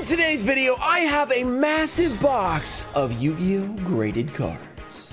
In today's video, I have a massive box of Yu-Gi-Oh! Graded cards.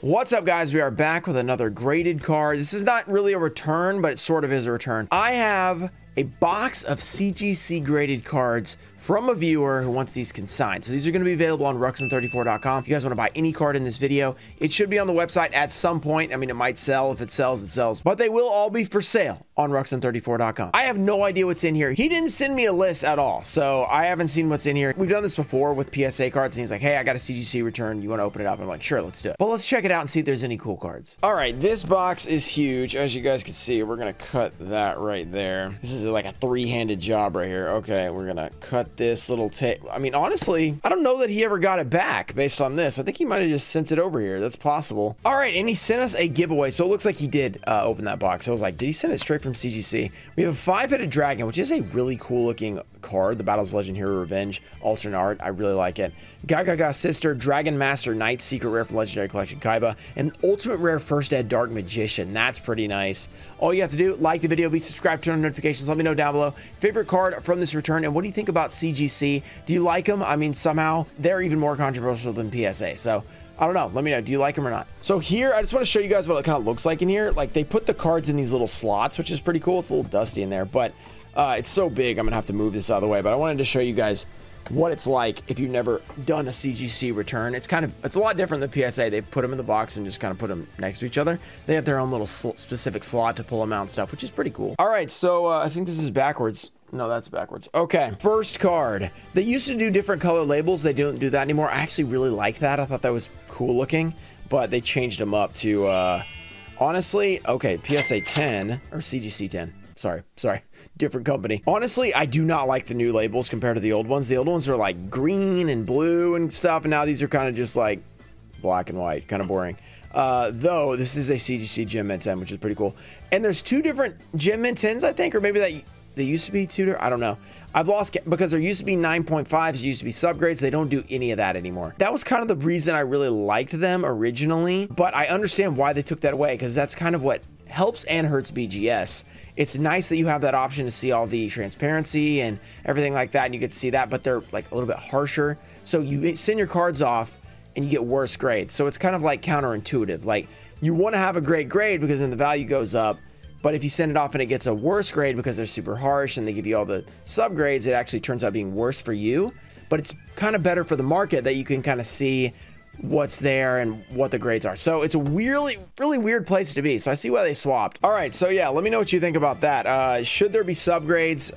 What's up, guys? We are back with another graded card. This is not really a return, but it sort of is a return. I have a box of CGC graded cards from a viewer who wants these consigned. So these are going to be available on ruxin34.com. If you guys want to buy any card in this video, it should be on the website at some point. I mean, it might sell. If it sells, it sells. But they will all be for sale on ruxin34.com. I have no idea what's in here. He didn't send me a list at all, so I haven't seen what's in here. We've done this before with PSA cards, and he's like, hey, I got a CGC return. You want to open it up? I'm like, sure, let's do it. But let's check it out and see if there's any cool cards. All right, this box is huge. As you guys can see, we're going to cut that right there. This is like a three-handed job right here. Okay, we're going to cut this little tape. I mean, honestly, I don't know that he ever got it back based on this. I think he might have just sent it over here. That's possible. All right, and he sent us a giveaway, so it looks like he did open that box. I was like, did he send it straight from CGC? We have a five-headed dragon, which is a really cool-looking card. The Battle's Legend Hero Revenge, alternate art. I really like it. Gaga Sister, Dragon Master Knight, secret rare from Legendary Collection Kaiba, and ultimate rare First Ed Dark Magician. That's pretty nice. All you have to do, like the video, be subscribed, turn on notifications. Let me know down below favorite card from this return, and what do you think about CGC? Do you like them? I mean, somehow they're even more controversial than PSA, so I don't know. Let me know. Do you like them or not? So here, I just want to show you guys what it kind of looks like in here. Like, they put the cards in these little slots, which is pretty cool. It's a little dusty in there, but it's so big, I'm gonna have to move this out of the way. But I wanted to show you guys what it's like if you've never done a CGC return. It's a lot different than PSA. They put them in the box and just kind of put them next to each other. They have their own little specific slot to pull them out and stuff, which is pretty cool. All right, so I think this is backwards. No, that's backwards. Okay, first card. They used to do different color labels. They don't do that anymore. I actually really like that. I thought that was cool looking, but they changed them up to, honestly, okay, PSA 10 or CGC 10. Sorry, different company. Honestly, I do not like the new labels compared to the old ones. The old ones are like green and blue and stuff, and now these are kind of just like black and white, kind of boring. Though this is a CGC Gem Mint 10, which is pretty cool. And there's two different Gem Mint 10s, I think, or maybe that... They used to be tutor. I don't know. I've lost because there used to be 9.5s, used to be subgrades. They don't do any of that anymore. That was kind of the reason I really liked them originally, but I understand why they took that away, because that's kind of what helps and hurts BGS. It's nice that you have that option to see all the transparency and everything like that, and you get to see that, but they're like a little bit harsher. So you send your cards off and you get worse grades. So it's kind of like counterintuitive. Like, you want to have a great grade because then the value goes up. But if you send it off and it gets a worse grade because they're super harsh and they give you all the subgrades, it actually turns out being worse for you. But it's kind of better for the market that you can kind of see what's there and what the grades are. So it's a really, really weird place to be. So I see why they swapped. All right, so yeah, let me know what you think about that. Should there be subgrades?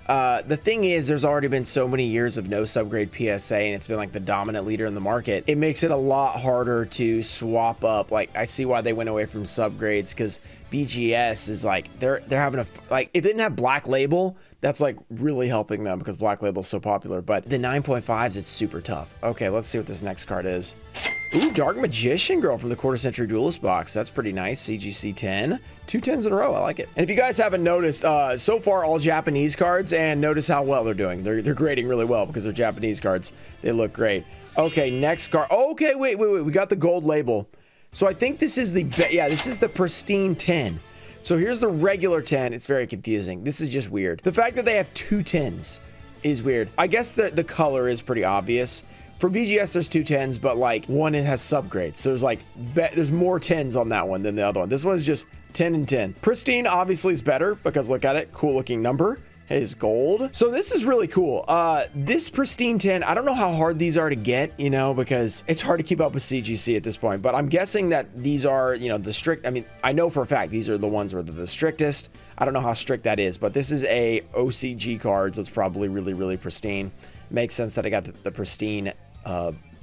The thing is, there's already been so many years of no subgrade PSA, and it's been like the dominant leader in the market. It makes it a lot harder to swap up. Like, I see why they went away from subgrades, because BGS is like, they're having a, like, if they didn't have Black Label, that's like really helping them because Black Label is so popular, but the 9.5s, it's super tough. Okay, let's see what this next card is. Ooh, Dark Magician Girl from the Quarter Century Duelist box. That's pretty nice. CGC 10. Two 10s in a row. I like it. And if you guys haven't noticed, so far all Japanese cards, and notice how well they're doing. They're grading really well because they're Japanese cards. They look great. Okay, next card. Okay, wait. We got the gold label. So I think this is the, yeah, this is the pristine 10. So here's the regular 10. It's very confusing. This is just weird. The fact that they have two 10s is weird. I guess the color is pretty obvious. For BGS, there's two 10s, but like one has subgrades. So there's like, there's more 10s on that one than the other one. This one is just 10 and 10. Pristine obviously is better because look at it, cool looking number. Is gold. So this is really cool. This pristine 10, I don't know how hard these are to get, you know, because it's hard to keep up with CGC at this point, but I'm guessing that these are, you know, the strict, I mean, I know for a fact these are the ones where they're the strictest. I don't know how strict that is, but this is a OCG card, so it's probably really, really pristine. Makes sense that I got the pristine,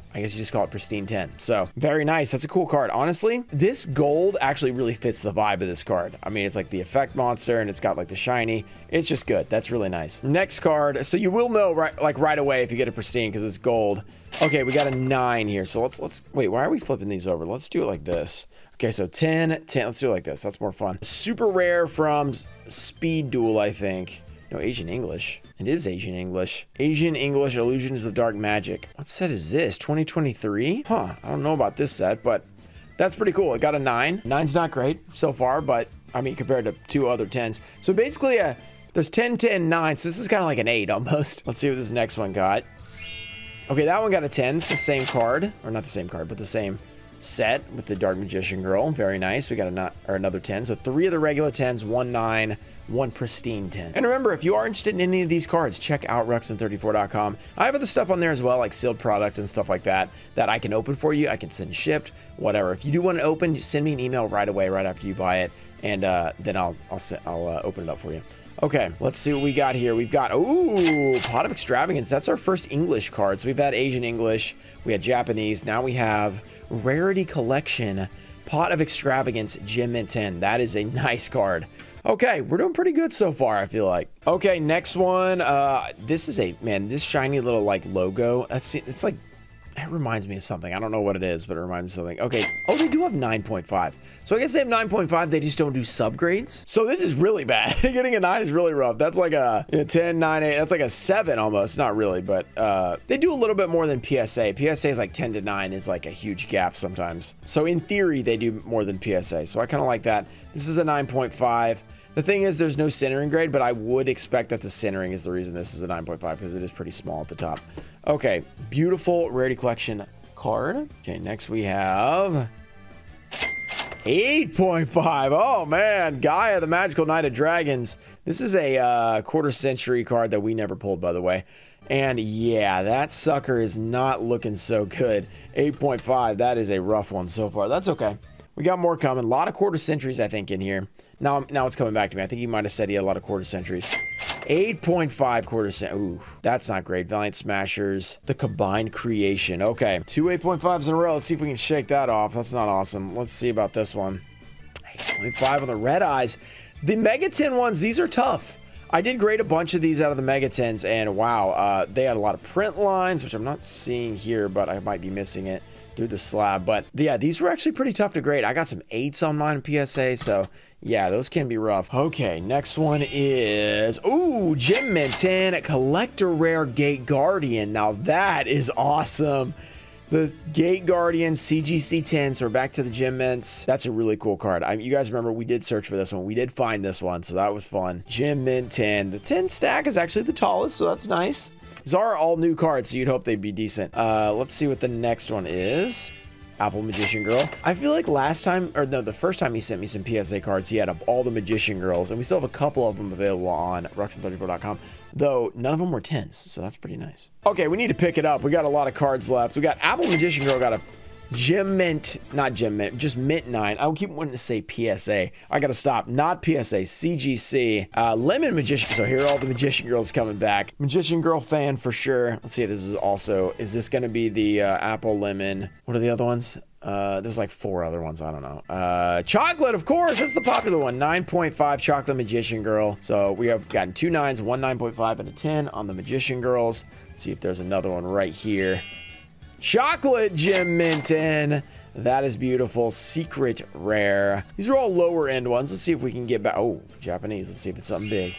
I guess you just call it pristine 10. So very nice. That's a cool card. Honestly, this gold actually really fits the vibe of this card. I mean, it's like the effect monster and it's got like the shiny. It's just good. That's really nice. Next card. So you will know right away if you get a pristine because it's gold. Okay, we got a 9 here. So let's wait, why are we flipping these over? Let's do it like this. Okay, so 10, 10. Let's do it like this. That's more fun. Super rare from Speed Duel, I think. No, Asian English. It is Asian English. Asian English Illusions of Dark Magic. What set is this? 2023? Huh, I don't know about this set, but that's pretty cool. It got a 9. 9's not great so far, but I mean, compared to two other 10s. So basically, there's 10, 10, 9. So this is kind of like an 8 almost. Let's see what this next one got. Okay, that one got a 10. It's the same card. Or not the same card, but the same set with the Dark Magician Girl. Very nice. We got another 10. So 3 of the regular 10s, 1 9, 1 pristine 10. And remember, if you are interested in any of these cards, check out ruxin34.com. I have other stuff on there as well, like sealed product and stuff like that, that I can open for you. I can send shipped, whatever. If you do want to open, you send me an email right away, right after you buy it, and then I'll open it up for you. Okay, let's see what we got here. We've got, ooh, Pot of Extravagance. That's our first English card. So we've had Asian English, we had Japanese, now we have Rarity Collection, Pot of Extravagance, Gem Mint 10. That is a nice card. Okay, we're doing pretty good so far, I feel like. Okay, next one. This is a, man, this shiny little, like, logo. That's, it's like, it reminds me of something. I don't know what it is, but it reminds me of something. Okay. Oh, they do have 9.5. So I guess they have 9.5. They just don't do subgrades. So this is really bad. Getting a 9 is really rough. That's like a 10, 9, 8. That's like a 7 almost. Not really, but they do a little bit more than PSA. PSA is like 10 to 9 is like a huge gap sometimes. So in theory, they do more than PSA. So I kind of like that. This is a 9.5. The thing is, there's no centering grade, but I would expect that the centering is the reason this is a 9.5 because it is pretty small at the top. Okay, beautiful Rarity Collection card. Okay, next we have 8.5. Oh, man, Gaia, the Magical Knight of Dragons. This is a quarter century card that we never pulled, by the way. And, yeah, that sucker is not looking so good. 8.5, that is a rough one so far. That's okay. We got more coming. A lot of quarter centuries, I think, in here. Now it's coming back to me. I think he might have said he had a lot of quarter centuries. 8.5 quarter cent. Ooh, that's not great. Valiant Smashers, the Combined Creation. Okay, two 8.5s in a row. Let's see if we can shake that off. That's not awesome. Let's see about this one. 8.5 on the red eyes. The Mega 10 ones, these are tough. I did grade a bunch of these out of the Mega 10s, and wow, they had a lot of print lines, which I'm not seeing here, but I might be missing it through the slab. But yeah, these were actually pretty tough to grade. I got some 8s on mine in PSA, so yeah, those can be rough. Okay, next one is, ooh, Gem Mint 10, Collector Rare Gate Guardian. Now that is awesome. The Gate Guardian CGC 10, so we're back to the Gem Mints. That's a really cool card. You guys remember we did search for this one. We did find this one, so that was fun. Gem Mint 10. The 10 stack is actually the tallest, so that's nice. These are all new cards, so you'd hope they'd be decent. Let's see what the next one is. Apple Magician Girl. I feel like last time, or no, the first time he sent me some PSA cards, he had up all the Magician Girls, and we still have a couple of them available on ruxin34.com, though none of them were 10s, so that's pretty nice. Okay, we need to pick it up. We got a lot of cards left. We got Apple Magician Girl, got a Gem Mint, not Gem Mint, just Mint 9. I keep wanting to say PSA. I gotta stop. Not PSA, CGC. Lemon Magician. So here are all the Magician Girls coming back. Magician Girl fan for sure. Let's see if this is also, is this gonna be the Apple Lemon? What are the other ones? There's like 4 other ones. I don't know. Chocolate, of course. That's the popular one. 9.5 Chocolate Magician Girl. So we have gotten two 9s, one 9.5 and a 10 on the Magician Girls. Let's see if there's another one right here. Chocolate Gem Mint 10. That is beautiful. Secret Rare. These are all lower end ones. Let's see if we can get back. Oh, Japanese. Let's see if it's something big.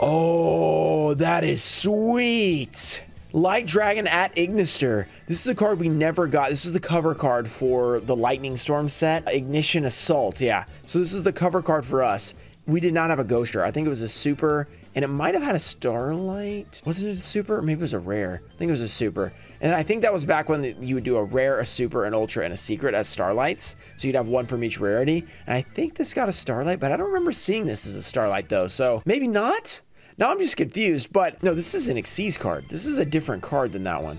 Oh, that is sweet. Light Dragon at Ignister. This is a card we never got. This is the cover card for the Lightning Storm set. Ignition Assault. Yeah. So this is the cover card for us. We did not have a Ghoster. I think it was a super, and it might have had a Starlight. Wasn't it a super? Maybe it was a rare. I think it was a super. And I think that was back when you would do a rare, a super, an ultra, and a secret as Starlights. So you'd have one from each rarity. And I think this got a Starlight, but I don't remember seeing this as a Starlight though. So maybe not? Now I'm just confused, but no, this is an Xyz card. This is a different card than that one.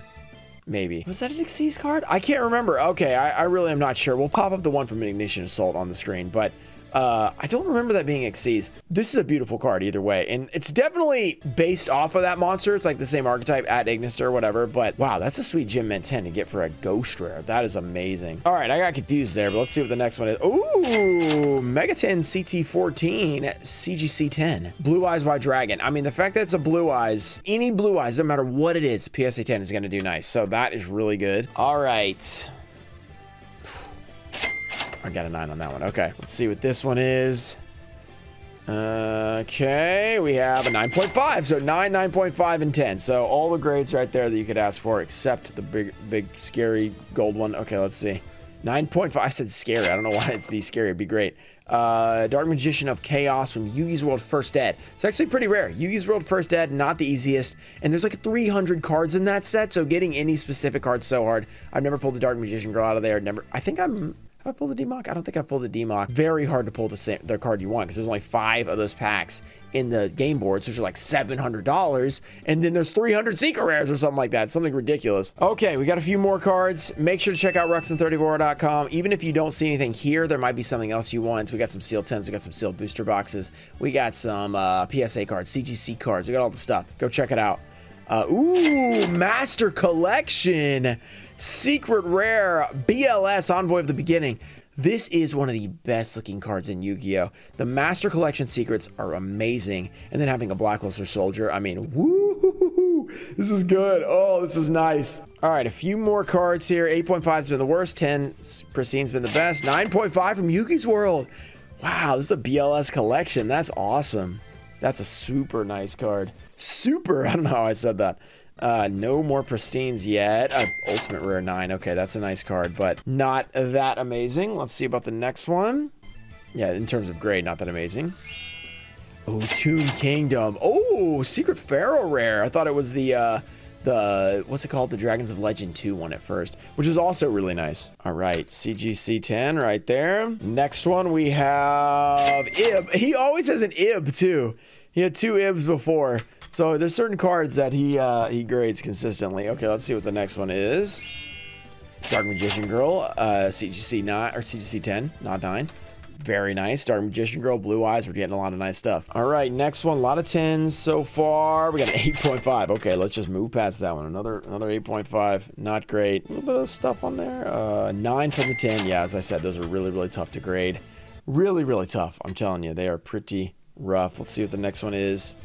Maybe. Was that an Xyz card? I can't remember. Okay, I really am not sure. We'll pop up the one from Ignition Assault on the screen, but I don't remember that being Xyz. This is a beautiful card either way, and it's definitely based off of that monster. It's like the same archetype at Ignister or whatever, but wow, that's a sweet Gem Mint 10 to get for a Ghost Rare. That is amazing. All right, I got confused there, but let's see what the next one is. Ooh, Mega 10 CT14 CGC 10. Blue Eyes by Dragon. I mean, the fact that it's a Blue Eyes, any Blue Eyes, no matter what it is, PSA 10 is going to do nice, so that is really good. All right. I got a 9 on that one. Okay, let's see what this one is. Okay, we have a 9.5. So 9, 9.5, and 10. So all the grades right there that you could ask for except the big scary gold one. Okay, let's see. 9.5. I said scary. I don't know why it'd be scary. It'd be great. Dark Magician of Chaos from Yu-Gi-Oh's World First Dead. It's actually pretty rare. Yu-Gi-Oh's World First Dead, not the easiest, and there's like 300 cards in that set, so getting any specific card so hard. I've never pulled the Dark Magician girl out of there. Never. I think I'm... Have I pulled the D-Mock? I don't think I pulled the D-Mock. Very hard to pull the card you want, because there's only 5 of those packs in the game boards, which are like $700, and then there's 300 secret rares or something like that. Something ridiculous. Okay, we got a few more cards. Make sure to check out ruxin34.com. Even if you don't see anything here, there might be something else you want. We got some sealed 10s, we got some sealed booster boxes, we got some PSA cards, CGC cards, we got all the stuff. Go check it out. Ooh, Master Collection Secret Rare BLS Envoy of the Beginning. This is one of the best looking cards in Yu-Gi-Oh! The Master Collection secrets are amazing. And then having a Blackluster Soldier, I mean, woo-hoo-hoo-hoo! This is good. Oh, this is nice. All right, a few more cards here. 8.5's been the worst. 10 Priscine's been the best. 9.5 from Yu-Gi-Oh's World. Wow, this is a BLS collection. That's awesome. That's a super nice card. Super, I don't know how I said that. No more Pristines yet. Ultimate Rare 9. Okay, that's a nice card, but not that amazing. Let's see about the next one. Yeah, in terms of grade, not that amazing. Oh, Tomb Kingdom. Oh, Secret Pharaoh Rare. I thought it was the what's it called? The Dragons of Legend 2 one at first, which is also really nice. All right, CGC 10 right there. Next one we have Ib. He always has an Ib too. He had 2 Ibs before. So there's certain cards that he grades consistently. Okay, let's see what the next one is. Dark Magician Girl, CGC 9 or CGC 10, not 9. Very nice. Dark Magician Girl, Blue Eyes. We're getting a lot of nice stuff. All right, next one. A lot of 10s so far. We got an 8.5. Okay, let's just move past that one. Another 8.5. Not great. A little bit of stuff on there. 9 from the 10. Yeah, as I said, those are really, really tough to grade. Really, really tough. I'm telling you, they are pretty rough. Let's see what the next one is.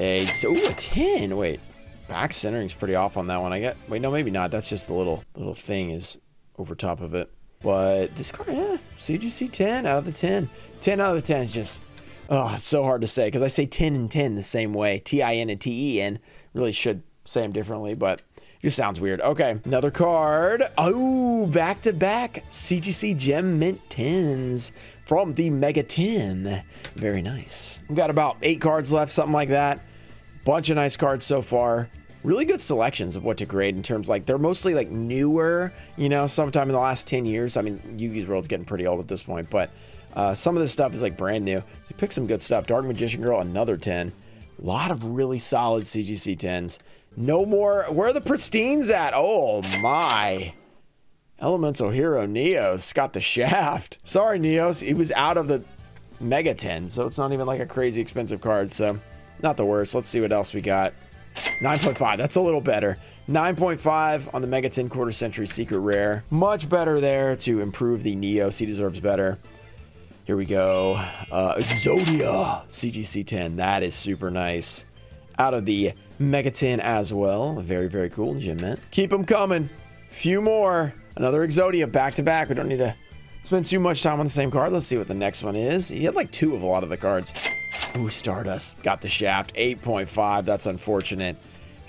A 10. Wait, back centering's pretty off on that one. I get, wait, no, maybe not. That's just the little thing is over top of it. But this card, yeah, CGC 10 out of the 10. 10 out of the 10 is just, oh, it's so hard to say because I say 10 and 10 the same way. T-I-N and T-E-N. Really should say them differently, but it just sounds weird. Okay, another card. Oh, back-to-back CGC Gem Mint 10s. From the Mega 10. Very nice. We've got about 8 cards left, something like that. Bunch of nice cards so far. Really good selections of what to grade in terms like they're mostly like newer, you know, sometime in the last 10 years. I mean, Yu-Gi-Oh's World's getting pretty old at this point, but some of this stuff is like brand new. So pick some good stuff. Dark Magician Girl, another 10. A lot of really solid CGC 10s. No more. Where are the Pristines at? Oh my. Elemental Hero Neos got the shaft. Sorry, Neos. He was out of the Mega 10, so it's not even like a crazy expensive card, so not the worst. Let's see what else we got. 9.5. That's a little better. 9.5 on the Mega 10 Quarter Century Secret Rare. Much better there to improve the Neos. He deserves better. Here we go. Exodia CGC 10. That is super nice. Out of the Mega 10 as well. Very, very cool. Gem Mint. Keep them coming. Few more. Another Exodia back-to-back. We don't need to spend too much time on the same card. Let's see what the next one is. He had like 2 of a lot of the cards. Ooh, Stardust got the shaft. 8.5. That's unfortunate.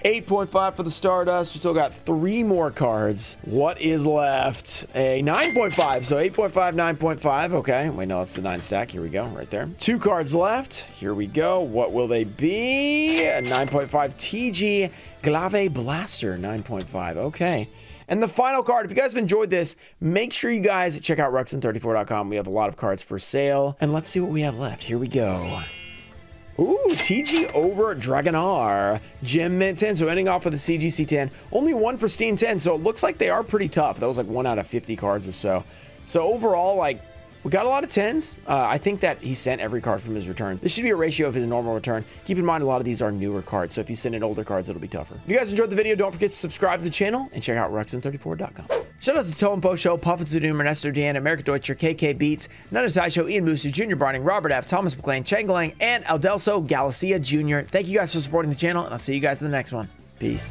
8.5 for the Stardust. We still got 3 more cards. What is left? A 9.5. So 8.5, 9.5. Okay. Wait, no, it's the 9 stack. Here we go. Right there. 2 cards left. Here we go. What will they be? A 9.5 TG Glaive Blaster. 9.5. Okay. And the final card, if you guys have enjoyed this, make sure you guys check out ruxin34.com. We have a lot of cards for sale. And let's see what we have left. Here we go. Ooh, TG over Dragonar. Gem Mint 10, so ending off with a CGC 10. Only 1 Pristine 10, so it looks like they are pretty tough. That was like 1 out of 50 cards or so. So overall, like, we got a lot of 10s. I think that he sent every card from his return. This should be a ratio of his normal return. Keep in mind, a lot of these are newer cards, so if you send in older cards, it'll be tougher. If you guys enjoyed the video, don't forget to subscribe to the channel and check out ruxin34.com. Shout out to Toe Info Show, Puffin Zudum, Nestor Dan, America Deutscher, KK Beats, Another Side Show, Ian Moose, Jr. Barney, Robert F., Thomas McClain, Chenglang, and Aldelso Galicia Jr. Thank you guys for supporting the channel, and I'll see you guys in the next one. Peace.